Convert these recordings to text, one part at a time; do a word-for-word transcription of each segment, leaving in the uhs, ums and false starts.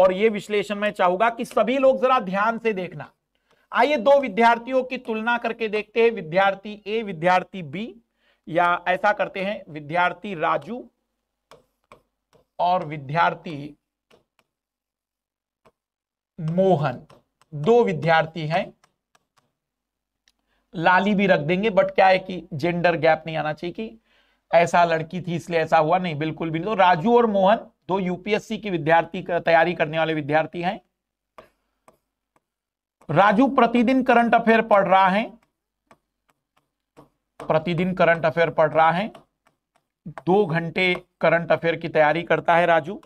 और ये विश्लेषण मैं चाहूंगा कि सभी लोग जरा ध्यान से देखना। आइए दो विद्यार्थियों की तुलना करके देखते हैं, विद्यार्थी ए विद्यार्थी बी, या ऐसा करते हैं विद्यार्थी राजू और विद्यार्थी मोहन। दो विद्यार्थी हैं, लाली भी रख देंगे, बट क्या है कि जेंडर गैप नहीं आना चाहिए कि ऐसा लड़की थी इसलिए ऐसा हुआ, नहीं, बिल्कुल भी नहीं। तो राजू और मोहन दो यूपीएससी की विद्यार्थी तैयारी करने वाले विद्यार्थी हैं। राजू प्रतिदिन करंट अफेयर पढ़ रहा है, प्रतिदिन करंट अफेयर पढ़ रहा है, दो घंटे करंट अफेयर की तैयारी करता है राजू,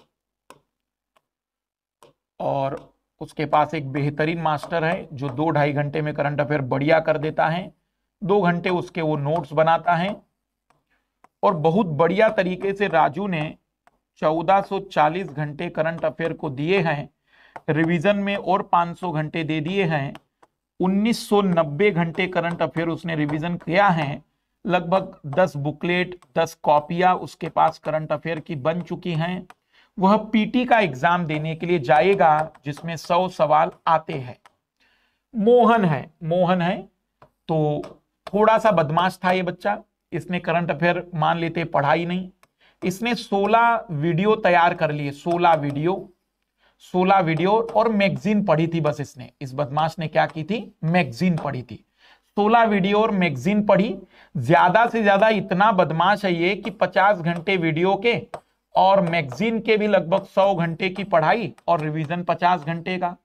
और उसके पास एक बेहतरीन मास्टर है जो दो ढाई घंटे में करंट अफेयर बढ़िया कर देता है। दो घंटे उसके वो नोट्स बनाता है और बहुत बढ़िया तरीके से राजू ने चौदह सौ चालीस घंटे करंट अफेयर को दिए हैं, रिवीजन में और पाँच सौ घंटे दे दिए हैं। उन्नीस सौ नब्बे घंटे करंट अफेयर उसने रिवीजन किया है, लगभग दस बुकलेट दस कॉपियां उसके पास करंट अफेयर की बन चुकी हैं। वह पीटी का एग्जाम देने के लिए जाएगा जिसमें सौ सवाल आते हैं। मोहन है मोहन है तो थोड़ा सा बदमाश था ये बच्चा, इसने करंट अफेयर मान लेते पढ़ाई नहीं, इसने सोलह वीडियो तैयार कर लिए, सोलह वीडियो सोलह वीडियो और मैगजीन पढ़ी थी बस। इसने इस बदमाश ने क्या की थी, मैगजीन पढ़ी थी, सोलह वीडियो और मैगजीन पढ़ी। ज्यादा से ज्यादा इतना बदमाश है ये कि पचास घंटे वीडियो के और मैगजीन के भी लगभग सौ घंटे की पढ़ाई और रिवीजन पचास घंटे का,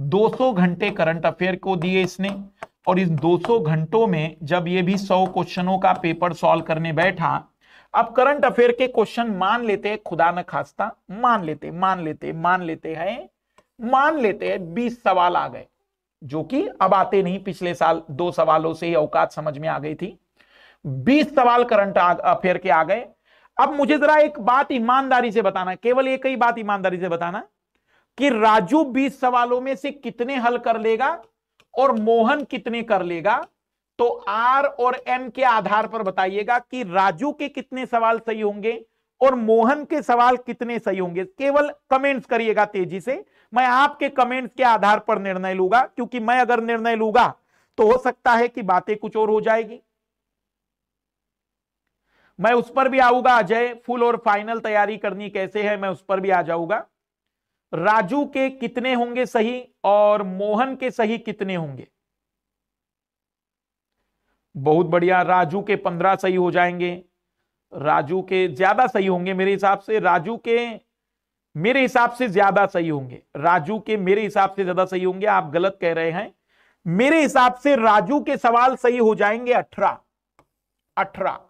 दो सौ घंटे करंट अफेयर को दिए इसने। और इस दो सौ घंटों में जब ये भी सौ क्वेश्चनों का पेपर सॉल्व करने बैठा, अब करंट अफेयर के क्वेश्चन मान लेते, खुदा न खास्ता मान लेते मान लेते मान लेते हैं मान लेते हैं बीस सवाल आ गए, जो कि अब आते नहीं, पिछले साल दो सवालों से ही औकात समझ में आ गई थी। बीस सवाल करंट अफेयर के आ गए। अब मुझे जरा एक बात ईमानदारी से बताना, केवल एक ही बात ईमानदारी से बताना कि राजू बीस सवालों में से कितने हल कर लेगा और मोहन कितने कर लेगा। तो आर और एम के आधार पर बताइएगा कि राजू के कितने सवाल सही होंगे और मोहन के सवाल कितने सही होंगे। केवल कमेंट्स करिएगा तेजी से, मैं आपके कमेंट्स के आधार पर निर्णय लूंगा, क्योंकि मैं अगर निर्णय लूंगा तो हो सकता है कि बातें कुछ और हो जाएगी। मैं उस पर भी आऊंगा, अजय फुल और फाइनल तैयारी करनी कैसे है, मैं उस पर भी आ जाऊंगा। राजू के कितने होंगे सही और मोहन के सही कितने होंगे। बहुत बढ़िया, राजू के पंद्रह सही हो जाएंगे, राजू के ज्यादा सही होंगे मेरे हिसाब से, राजू के मेरे हिसाब से ज्यादा सही होंगे, राजू के मेरे हिसाब से ज्यादा सही होंगे। आप गलत कह रहे हैं, मेरे हिसाब से राजू के सवाल सही हो जाएंगे अठारह अठारह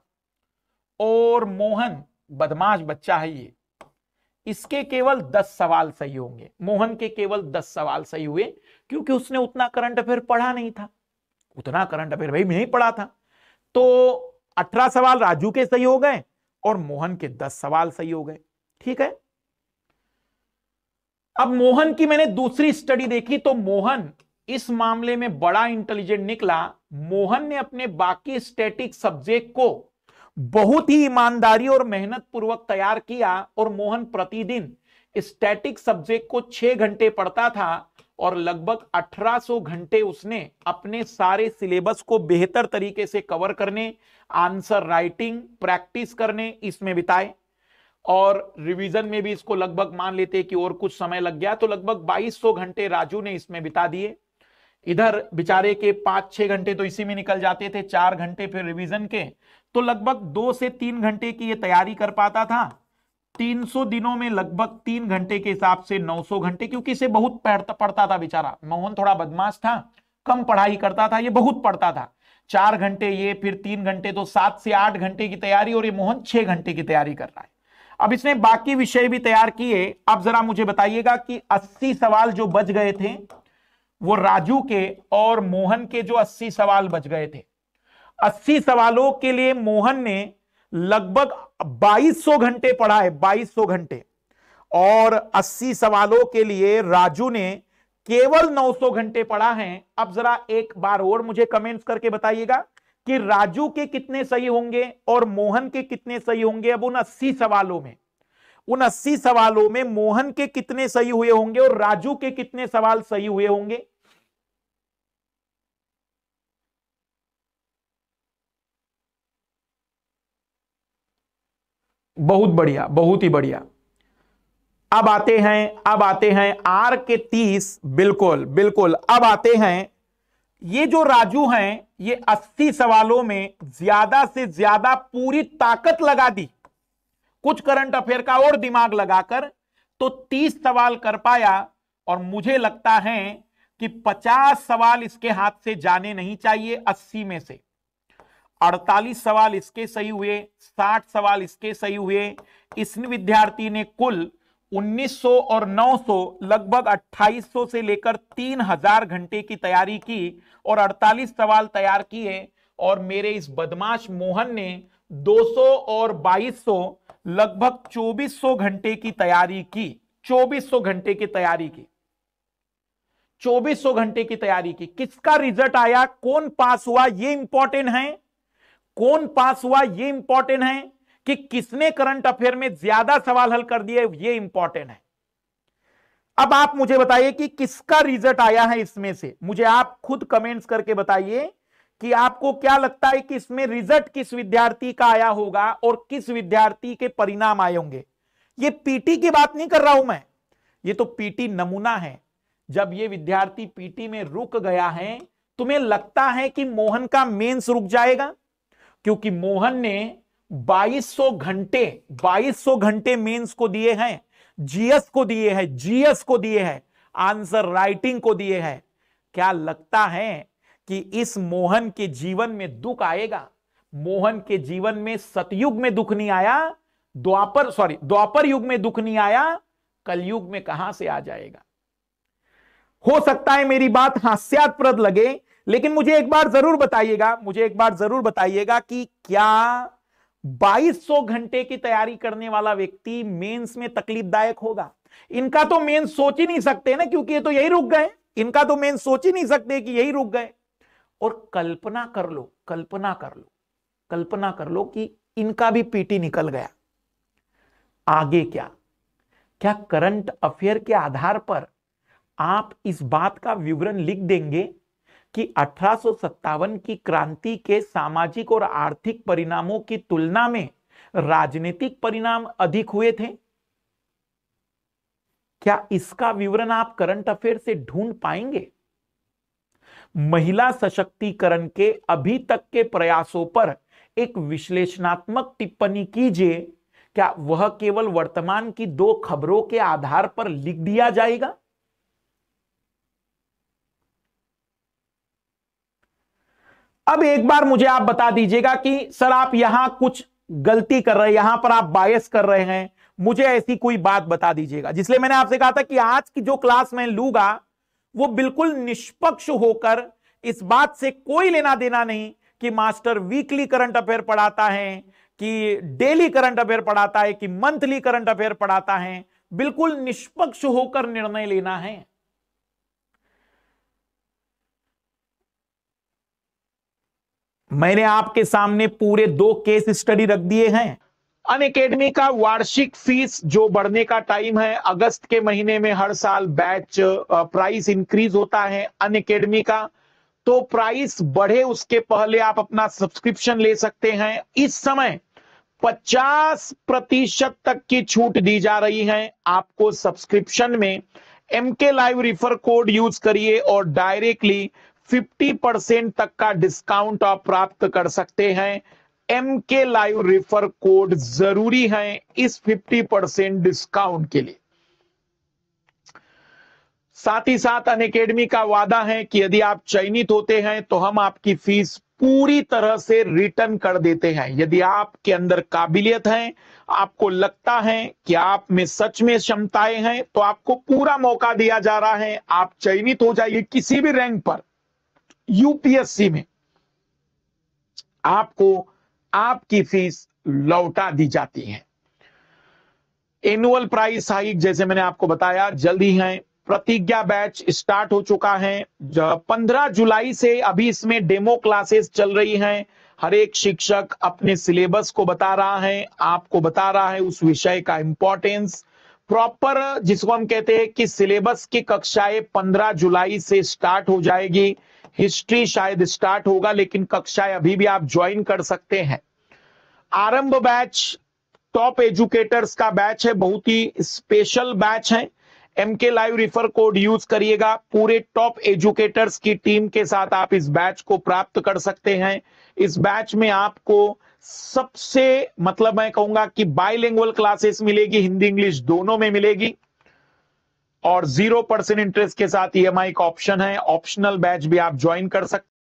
और मोहन बदमाश बच्चा है ये, इसके केवल दस सवाल सही होंगे। मोहन के केवल दस सवाल सही हुए क्योंकि उसने उतना करंट अफेयर पढ़ा नहीं था, उतना करंट अफेयर भाई नहीं पढ़ा था। तो अठारह सवाल राजू के सही हो गए और मोहन के दस सवाल सही हो गए, ठीक है। अब मोहन की मैंने दूसरी स्टडी देखी तो मोहन इस मामले में बड़ा इंटेलिजेंट निकला। मोहन ने अपने बाकी स्टैटिक सब्जेक्ट को बहुत ही ईमानदारी और मेहनत पूर्वक तैयार किया और मोहन प्रतिदिन स्टैटिक सब्जेक्ट को छह घंटे पढ़ता था और लगभग अठारह सौ घंटे उसने अपने सारे सिलेबस को बेहतर तरीके से कवर करने, आंसर राइटिंग, प्रैक्टिस करने इसमें बिताए। और रिवीजन में भी इसको लगभग मान लेते कि और कुछ समय लग गया तो लगभग बाईस सौ घंटे राजू ने इसमें बिता दिए। इधर बेचारे के पांच छह घंटे तो इसी में निकल जाते थे, चार घंटे फिर रिवीजन के, तो लगभग दो से तीन घंटे की ये तैयारी कर पाता था। तीन सौ दिनों में लगभग तीन घंटे के हिसाब से नौ सौ घंटे, क्योंकि इसे बहुत पढ़ता था बेचारा। मोहन थोड़ा बदमाश था, कम पढ़ाई करता था, ये बहुत पढ़ता था। चार घंटे ये, फिर तीन घंटे, तो सात से आठ घंटे की तैयारी, और ये मोहन छह घंटे की तैयारी कर रहा है। अब इसने बाकी विषय भी तैयार किए। अब जरा मुझे बताइएगा कि अस्सी सवाल जो बच गए थे वो राजू के और मोहन के जो अस्सी सवाल बच गए थे, अस्सी सवालों के लिए मोहन ने लगभग बाईस सौ घंटे पढ़ा है, बाईस सौ घंटे, और अस्सी सवालों के लिए राजू ने केवल नौ सौ घंटे पढ़ा है। अब जरा एक बार और मुझे कमेंट्स करके बताइएगा कि राजू के कितने सही होंगे और मोहन के कितने सही होंगे अब उन अस्सी सवालों में, उन अस्सी सवालों में मोहन के कितने सही हुए होंगे और राजू के कितने सवाल सही हुए होंगे? बहुत बढ़िया, बहुत ही बढ़िया। अब आते हैं अब आते हैं आर के तीस, बिल्कुल बिल्कुल। अब आते हैं, ये जो राजू हैं ये अस्सी सवालों में ज्यादा से ज्यादा पूरी ताकत लगा दी, कुछ करंट अफेयर का और दिमाग लगाकर, तो तीस सवाल कर पाया। और मुझे लगता है कि पचास सवाल इसके हाथ से जाने नहीं चाहिए, अस्सी में से अड़तालीस सवाल इसके सही हुए, साठ सवाल इसके सही हुए। इस विद्यार्थी ने कुल उन्नीस सौ और नौ सौ, लगभग अट्ठाईस सौ से लेकर तीन हज़ार घंटे की तैयारी की और अड़तालीस सवाल तैयार किए। और मेरे इस बदमाश मोहन ने दो सौ और बाईस सौ, लगभग चौबीस सौ घंटे की तैयारी की, चौबीस सौ घंटे की तैयारी की, चौबीस सौ घंटे की तैयारी की। किसका रिजल्ट आया, कौन पास हुआ, ये इंपॉर्टेंट है। कौन पास हुआ ये इंपॉर्टेंट है कि किसने करंट अफेयर में ज्यादा सवाल हल कर दिए, ये इंपॉर्टेंट है। अब आप मुझे बताइए कि किसका रिजल्ट आया है इसमें से। मुझे आप खुद कमेंट्स करके बताइए कि आपको क्या लगता है कि इसमें रिजल्ट किस विद्यार्थी का आया होगा और किस विद्यार्थी के परिणाम आए होंगे। ये पीटी की बात नहीं कर रहा हूं मैं, ये तो पीटी नमूना है। जब ये विद्यार्थी पीटी में रुक गया है, तुम्हें लगता है कि मोहन का मेंस रुक जाएगा? क्योंकि मोहन ने बाईस सौ घंटे बाईस सौ घंटे मेंस को दिए हैं, जीएस को दिए हैं, जीएस को दिए हैं, आंसर राइटिंग को दिए हैं। क्या लगता है कि इस मोहन के जीवन में दुख आएगा? मोहन के जीवन में सतयुग में दुख नहीं आया, द्वापर सॉरी द्वापर युग में दुख नहीं आया, कलयुग में कहां से आ जाएगा। हो सकता है मेरी बात हास्यास्पद लगे, लेकिन मुझे एक बार जरूर बताइएगा मुझे एक बार जरूर बताइएगा कि क्या बाईस सौ घंटे की तैयारी करने वाला व्यक्ति मेंस में तकलीफदायक होगा? इनका तो मेंस सोच ही नहीं सकते ना, क्योंकि ये तो यही रुक गए। इनका तो मेंस सोच ही नहीं सकते कि यही रुक गए। और कल्पना कर लो कल्पना कर लो कल्पना कर लो कि इनका भी पीटी निकल गया। आगे क्या क्या करंट अफेयर के आधार पर आप इस बात का विवरण लिख देंगे कि अठारह सौ सत्तावन की क्रांति के सामाजिक और आर्थिक परिणामों की तुलना में राजनीतिक परिणाम अधिक हुए थे? क्या इसका विवरण आप करंट अफेयर से ढूंढ पाएंगे? महिला सशक्तिकरण के अभी तक के प्रयासों पर एक विश्लेषणात्मक टिप्पणी कीजिए। क्या वह केवल वर्तमान की दो खबरों के आधार पर लिख दिया जाएगा? अब एक बार मुझे आप बता दीजिएगा कि सर आप यहां कुछ गलती कर रहे हैं, यहां पर आप बायस कर रहे हैं। मुझे ऐसी कोई बात बता दीजिएगा। जिसलिए मैंने आपसे कहा था कि आज की जो क्लास मैं लूंगा वो बिल्कुल निष्पक्ष होकर, इस बात से कोई लेना देना नहीं कि मास्टर वीकली करंट अफेयर पढ़ाता है कि डेली करंट अफेयर पढ़ाता है कि मंथली करंट अफेयर पढ़ाता है। बिल्कुल निष्पक्ष होकर निर्णय लेना है। मैंने आपके सामने पूरे दो केस स्टडी रख दिए हैं। अनअकैडमी का वार्षिक फीस जो बढ़ने का टाइम है, अगस्त के महीने में हर साल बैच प्राइस इंक्रीज होता है अनअकैडमी का, तो प्राइस बढ़े उसके पहले आप अपना सब्सक्रिप्शन ले सकते हैं। इस समय पचास प्रतिशत तक की छूट दी जा रही है आपको सब्सक्रिप्शन में। MK live refer code use करिए और डायरेक्टली पचास परसेंट तक का डिस्काउंट आप प्राप्त कर सकते हैं। एमके लाइव रेफर कोड जरूरी है इस पचास परसेंट डिस्काउंट के लिए। साथ ही साथ अनअकैडमी का वादा है कि यदि आप चयनित होते हैं तो हम आपकी फीस पूरी तरह से रिटर्न कर देते हैं। यदि आपके अंदर काबिलियत है, आपको लगता है कि आप में सच में क्षमताएं हैं, तो आपको पूरा मौका दिया जा रहा है। आप चयनित हो जाइए किसी भी रैंक पर। यूपीएससी में आपको आपकी फीस लौटा दी जाती है। एनुअल प्राइस हाइक जैसे मैंने आपको बताया जल्दी है। प्रतिज्ञा बैच स्टार्ट हो चुका है पंद्रह जुलाई से। अभी इसमें डेमो क्लासेस चल रही हैं। हर एक शिक्षक अपने सिलेबस को बता रहा है, आपको बता रहा है उस विषय का इंपॉर्टेंस प्रॉपर, जिसको हम कहते हैं कि सिलेबस की कक्षाएं पंद्रह जुलाई से स्टार्ट हो जाएगी। हिस्ट्री शायद स्टार्ट होगा लेकिन कक्षाएं अभी भी आप ज्वाइन कर सकते हैं। आरंभ बैच टॉप एजुकेटर्स का बैच है, बहुत ही स्पेशल बैच है। MK live refer code use करिएगा, पूरे टॉप एजुकेटर्स की टीम के साथ आप इस बैच को प्राप्त कर सकते हैं। इस बैच में आपको सबसे मतलब मैं कहूंगा कि बाइलिंगुअल क्लासेस मिलेगी, हिंदी इंग्लिश दोनों में मिलेगी, और जीरो परसेंट इंटरेस्ट के साथ ई एम आई का ऑप्शन है। ऑप्शनल बैच भी आप ज्वाइन कर सकते